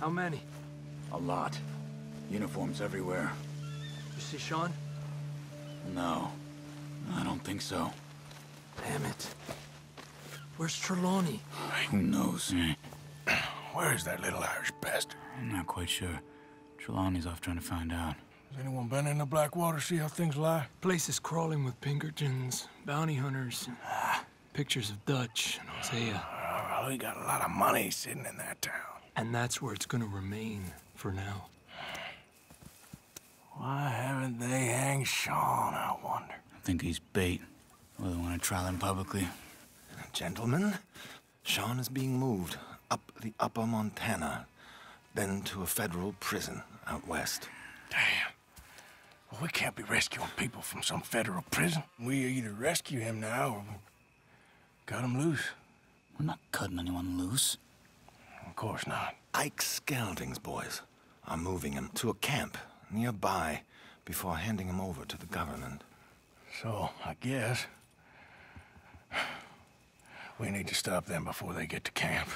How many? A lot. Uniforms everywhere. You see Sean? No. I don't think so. Damn it. Where's Trelawney? Who knows? Where is that little Irish bastard? I'm not quite sure. Trelawney's off trying to find out. Has anyone been in the Blackwater, see how things lie? Place is crawling with Pinkertons, bounty hunters, pictures of Dutch and Hosea. Well, we got a lot of money sitting in that town. And that's where it's gonna remain for now. Why haven't they hanged Sean, I wonder? I think he's bait. Well, they want to trial him publicly. Gentlemen, Sean is being moved up the upper Montana, then to a federal prison out west. Damn. Well, we can't be rescuing people from some federal prison. We either rescue him now or cut him loose. We're not cutting anyone loose. Of course not. Ike Skelding's boys are moving him to a camp nearby before handing him over to the government. So, I guess we need to stop them before they get to camp.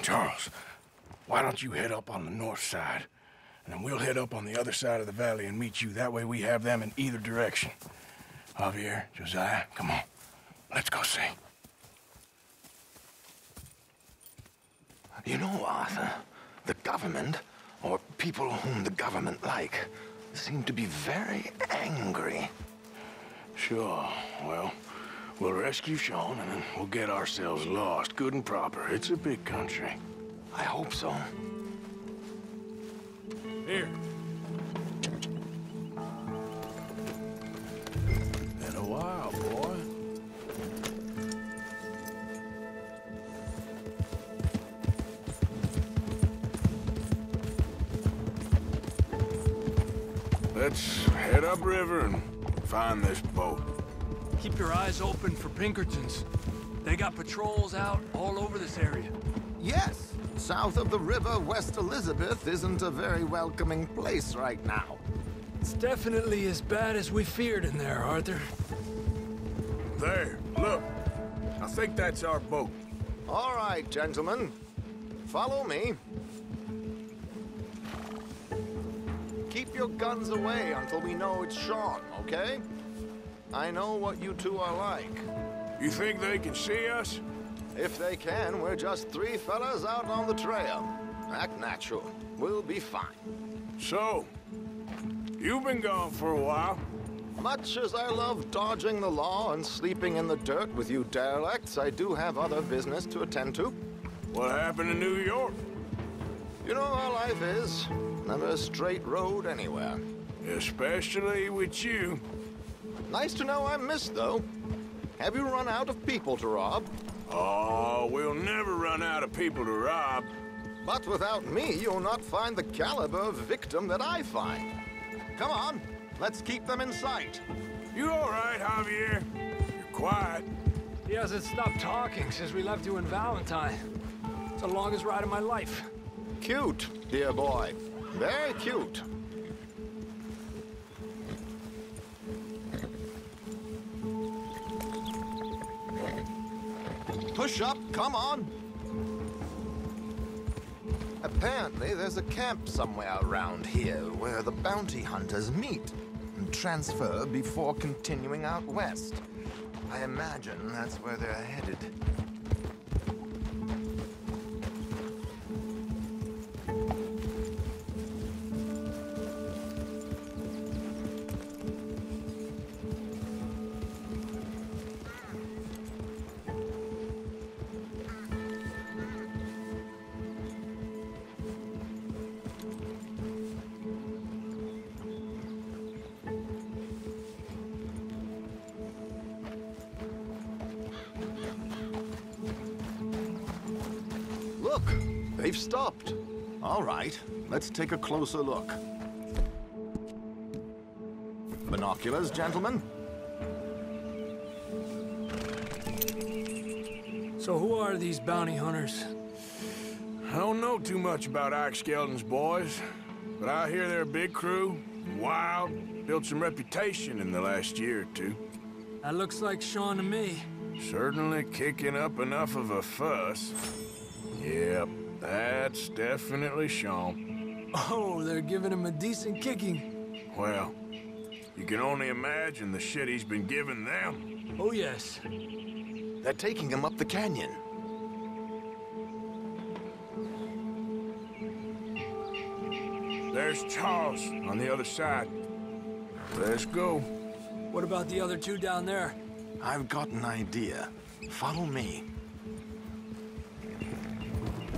Charles, why don't you head up on the north side? And then we'll head up on the other side of the valley and meet you. That way we have them in either direction. Javier, Josiah, come on. Let's go see. You know, Arthur, the government, or people whom the government like, seem to be very angry. Sure. Well, we'll rescue Sean, and then we'll get ourselves lost, good and proper. It's a big country. I hope so. Here. Been a while, boy. Let's head upriver and find this boat. Keep your eyes open for Pinkertons. They got patrols out all over this area. Yes. South of the river, West Elizabeth isn't a very welcoming place right now. It's definitely as bad as we feared in there, Arthur. There, look. I think that's our boat. All right, gentlemen. Follow me. Keep your guns away until we know it's Sean, okay? I know what you two are like. You think they can see us? If they can, we're just three fellas out on the trail. Act natural. We'll be fine. So, you've been gone for a while. Much as I love dodging the law and sleeping in the dirt with you derelicts, I do have other business to attend to. What happened in New York? You know how life is. Never a straight road anywhere. Especially with you. Nice to know I'm missed, though. Have you run out of people to rob? Oh, we'll never run out of people to rob. But without me, you'll not find the caliber of victim that I find. Come on, let's keep them in sight. You all right, Javier? You're quiet. He hasn't stopped talking since we left you in Valentine. It's the longest ride of my life. Cute, dear boy. Very cute. Push up, come on. Apparently, there's a camp somewhere around here where the bounty hunters meet and transfer before continuing out west. I imagine that's where they're headed. Look, they've stopped. All right, let's take a closer look. Binoculars, gentlemen. So who are these bounty hunters? I don't know too much about Ike Skelding's boys, but I hear they're a big crew, Wild, built some reputation in the last year or two. That looks like Sean to me. Certainly kicking up enough of a fuss. Yep, that's definitely Sean. Oh, they're giving him a decent kicking. Well, you can only imagine the shit he's been giving them. Oh, yes. They're taking him up the canyon. There's Charles on the other side. Let's go. What about the other two down there? I've got an idea. Follow me.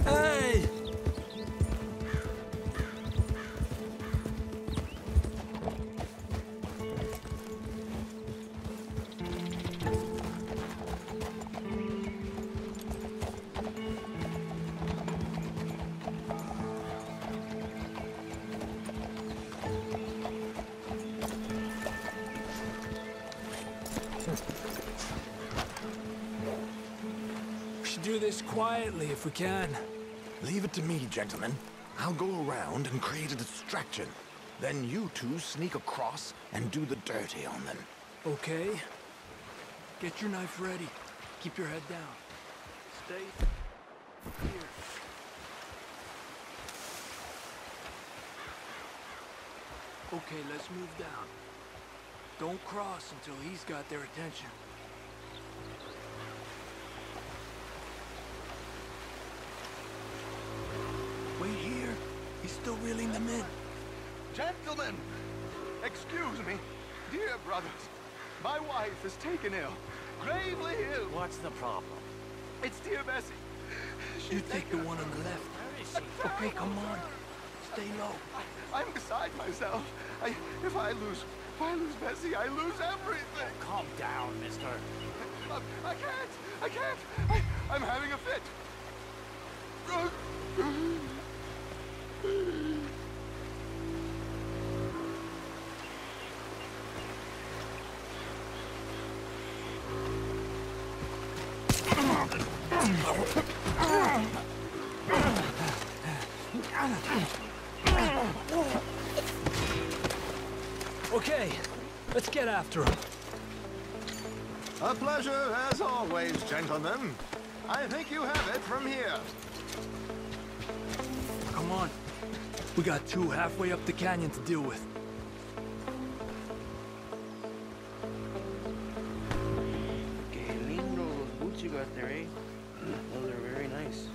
Hey! Quietly, if we can. Leave it to me, gentlemen. I'll go around and create a distraction. Then you two sneak across and do the dirty on them. Okay. Get your knife ready. Keep your head down. Stay here. Okay, let's move down. Don't cross until he's got their attention. Wait here. He's still reeling them in. Gentlemen! Excuse me. Dear brothers, my wife is taken ill. Gravely ill. What's the problem? It's dear Bessie. You take the one on the left. Where is she? Okay, come on. Stay low. I'm beside myself. If I lose Bessie, I lose everything. Oh, calm down, mister. I can't. I'm having a fit. Okay, let's get after him. A pleasure as always, gentlemen. I think you have it from here. Come on. We got two halfway up the canyon to deal with. Okay, lean those boots you got there, eh? Those are very nice.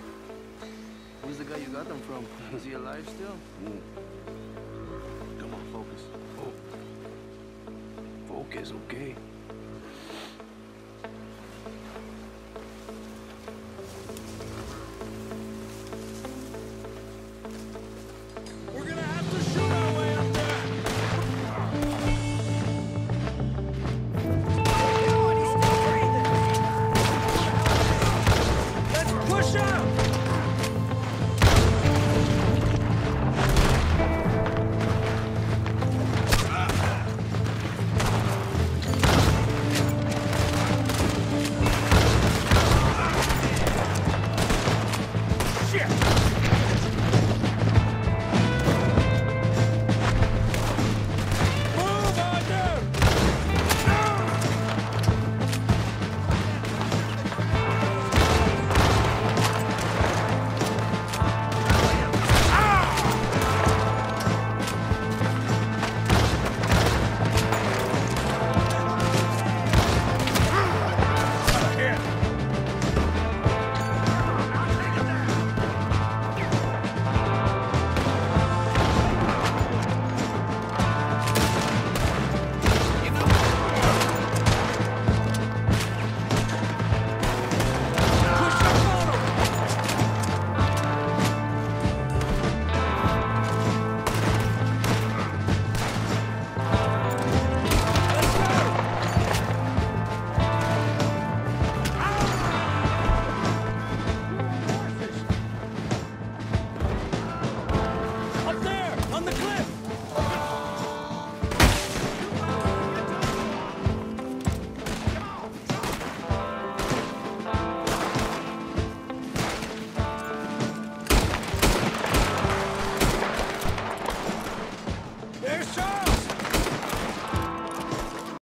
Who's the guy you got them from? Is he alive still? Come on, focus. Oh. Focus, okay.